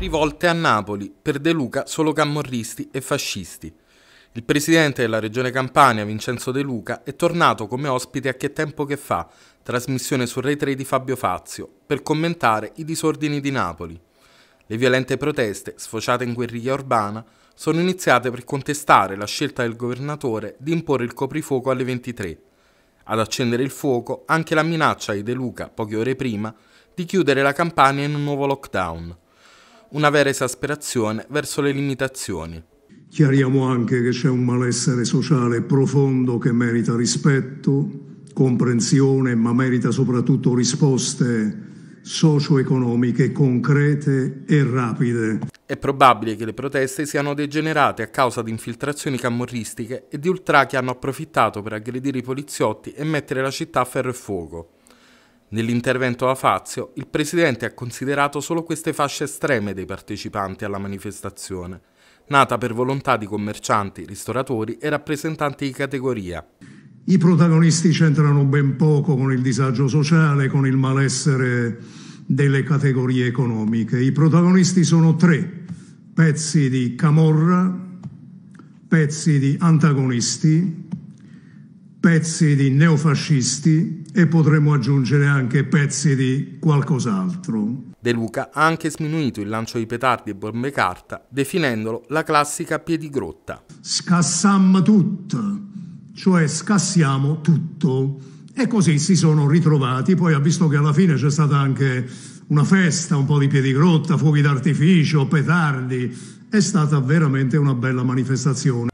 rivolte a Napoli, per De Luca solo camorristi e fascisti. Il presidente della regione Campania, Vincenzo De Luca, è tornato come ospite a Che Tempo che fa, trasmissione su Rai 3 di Fabio Fazio, per commentare i disordini di Napoli. Le violente proteste, sfociate in guerriglia urbana, sono iniziate per contestare la scelta del governatore di imporre il coprifuoco alle 23. Ad accendere il fuoco anche la minaccia di De Luca, poche ore prima, di chiudere la Campania in un nuovo lockdown. Una vera esasperazione verso le limitazioni. Chiariamo anche che c'è un malessere sociale profondo che merita rispetto, comprensione, ma merita soprattutto risposte socio-economiche concrete e rapide. È probabile che le proteste siano degenerate a causa di infiltrazioni camorristiche e di ultra che hanno approfittato per aggredire i poliziotti e mettere la città a ferro e fuoco. Nell'intervento a Fazio, il presidente ha considerato solo queste fasce estreme dei partecipanti alla manifestazione, nata per volontà di commercianti, ristoratori e rappresentanti di categoria. I protagonisti c'entrano ben poco con il disagio sociale, con il malessere delle categorie economiche. I protagonisti sono tre: pezzi di camorra, pezzi di antagonisti, pezzi di neofascisti e potremmo aggiungere anche pezzi di qualcos'altro. De Luca ha anche sminuito il lancio di petardi e bombe carta, definendolo la classica Piedigrotta. Scassammo tutto. Cioè scassiamo tutto, e così si sono ritrovati. Poi ha visto che alla fine c'è stata anche una festa, un po' di Piedigrotta, fuochi d'artificio, petardi. È stata veramente una bella manifestazione.